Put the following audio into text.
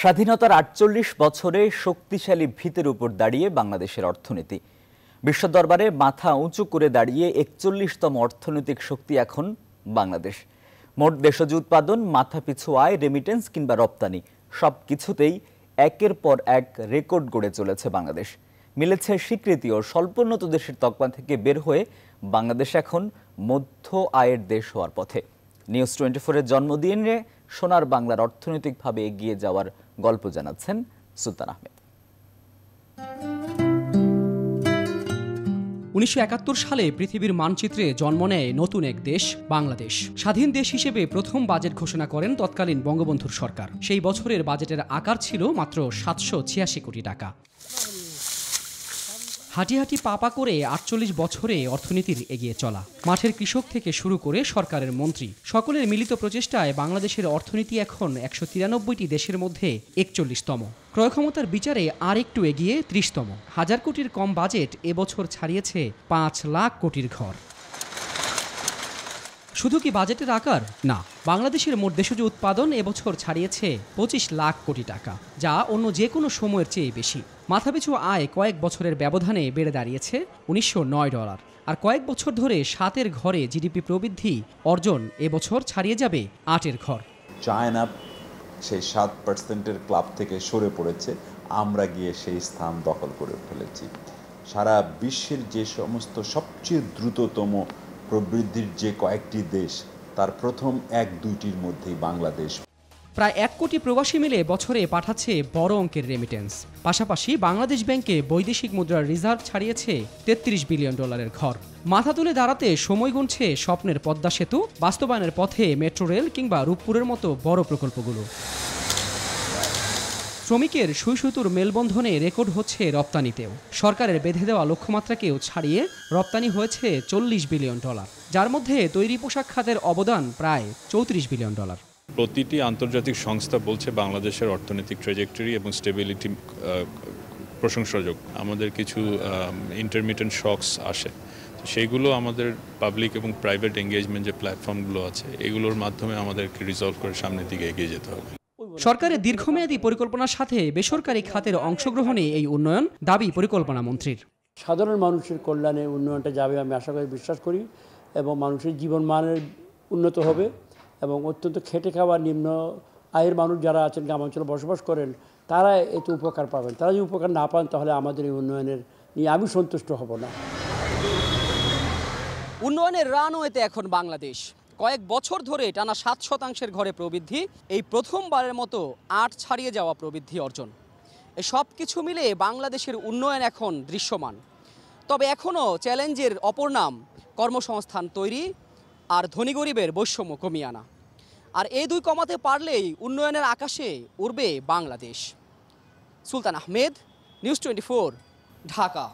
স্বাধীনতার ৪৮ বছরে শক্তিশালী ভিতের উপর দাঁড়িয়ে বাংলাদেশের অর্থনীতি বিশ্ব দরবারে মাথা উঁচু করে দাঁড়িয়ে ৪১তম অর্থনৈতিক শক্তি এখন বাংলাদেশ। মোট দেশজ উৎপাদন, মাথাপিছু আয়, রেমিটেন্স কিংবা রপ্তানি সব কিছুতেই একের পর এক রেকর্ড গড়ে চলেছে বাংলাদেশ। মিলেছে স্বীকৃতি ও স্বল্পোন্নত দেশের তকমা থেকে বের হয়ে বাংলাদেশ এখন মধ্য আয়ের দেশ হওয়ার পথে। নিউজ 24-এর জন্মদিনে সোনার বাংলার অর্থনৈতিকভাবে এগিয়ে যাওয়ার গল্প জানাচ্ছেন সুলতান আহমেদ। ১৯৭১ সালে পৃথিবীর মানচিত্রে জন্ম নেয় নতুন এক দেশ বাংলাদেশ। স্বাধীন দেশ হিসেবে প্রথম বাজেট ঘোষণা করেন তৎকালীন বঙ্গবন্ধুর সরকার। সেই বছরের বাজেটের আকার ছিল মাত্র ৭৮৬ কোটি টাকা। হাঁটি হাঁটি পাপা করে ৪৮ বছরে অর্থনীতির এগিয়ে চলা, মাঠের কৃষক থেকে শুরু করে সরকারের মন্ত্রী, সকলের মিলিত প্রচেষ্টায় বাংলাদেশের অর্থনীতি এখন ১৯৩টি দেশের মধ্যে ৪১তম, ক্রয়ক্ষমতার বিচারে আর একটু এগিয়ে ৩০তম। হাজার কোটির কম বাজেট এবছর ছাড়িয়েছে ৫ লাখ কোটির ঘর। শুধু কি বাজেটের আকার? না, বাংলাদেশের মোট দেশজ উৎপাদন এবছর ছাড়িয়েছে ২৫ লাখ কোটি টাকা, যা অন্য যে কোনো সময়ের চেয়ে বেশি। মাথাপিছু আয় কয়েক বছরের ব্যবধানে বেড়ে দাঁড়িয়েছে ১৯০৯ ডলার, আর কয়েক বছর ধরে ৭-এর ঘরে জিডিপি প্রবৃদ্ধি অর্জন এবছর ছাড়িয়ে যাবে ৮-এর ঘর। চায়না সেই ৭%-এর ক্লাব থেকে সরে পড়েছে, আমরা গিয়ে সেই স্থান দখল করে ফেলেছি। সারা বিশ্বের যে সমস্ত সবচেয়ে দ্রুততম প্রবৃদ্ধির যে কয়েকটি দেশ, তার প্রথম ১-২টির মধ্যেই বাংলাদেশ। প্রায় ১ কোটি প্রবাসী মিলে বছরে পাঠাচ্ছে বড় অঙ্কের রেমিটেন্স। পাশাপাশি বাংলাদেশ ব্যাংকে বৈদেশিক মুদ্রার রিজার্ভ ছাড়িয়েছে ৩৩ বিলিয়ন ডলারের ঘর। মাথা তুলে দাঁড়াতে সময় গুনছে স্বপ্নের পদ্মা সেতু, বাস্তবায়নের পথে মেট্রো রেল কিংবা রূপপুরের মতো বড় প্রকল্পগুলো। শ্রমিকের সুইসুতুর মেলবন্ধনে রেকর্ড হচ্ছে রপ্তানিতেও। সরকারের বেঁধে দেওয়া লক্ষ্যমাত্রাকেও ছাড়িয়ে রপ্তানি হয়েছে ৪০ বিলিয়ন ডলার, যার মধ্যে তৈরি পোশাক খাতের অবদান প্রায় ৩৪ বিলিয়ন ডলার। প্রতিটি আন্তর্জাতিক সংস্থা বলছে বাংলাদেশের অর্থনৈতিক ট্র্যাজেক্টরি এবং স্টেবিলিটি প্রশংসাযোগ্য। আমাদের কিছু ইন্টারমিটেন্ট শকস আসে, সেইগুলো আমাদের পাবলিক এবং প্রাইভেট এঙ্গেজমেন্ট যে প্ল্যাটফর্মগুলো আছে, এগুলোর মাধ্যমে আমাদেরকে রিজলভ করে সামনের দিকে এগিয়ে যেতে হবে। সরকারের দীর্ঘমেয়াদী পরিকল্পনার সাথে বেসরকারি খাতের অংশগ্রহণে এই উন্নয়ন, দাবি পরিকল্পনা মন্ত্রীর। সাধারণ মানুষের কল্যাণে উন্নয়নটা যাবে, আমি আশা করি, বিশ্বাস করি, এবং মানুষের জীবনমানের উন্নত হবে এবং অত্যন্ত খেটে খাওয়া নিম্ন আয়ের মানুষ যারা আছেন, গ্রামাঞ্চলে বসবাস করেন, তারা এতে উপকার পাবেন। তারা যদি উপকার না পান, তাহলে আমাদের এই উন্নয়নের নিয়ে আমি সন্তুষ্ট হব না। উন্নয়নের রানওয়েতে এখন বাংলাদেশ। কয়েক বছর ধরে টানা ৭% ঘরে প্রবৃদ্ধি, এই প্রথমবারের মতো ৮ ছাড়িয়ে যাওয়া প্রবৃদ্ধি অর্জন। সব কিছু মিলে বাংলাদেশের উন্নয়ন এখন দৃশ্যমান। তবে এখনও চ্যালেঞ্জের অপর নাম কর্মসংস্থান তৈরি আর ধনী গরিবের বৈষম্য কমিয়ে আনা। আর এই দুই কমাতে পারলেই উন্নয়নের আকাশে উড়বে বাংলাদেশ। সুলতান আহমেদ, নিউজ 24, ঢাকা।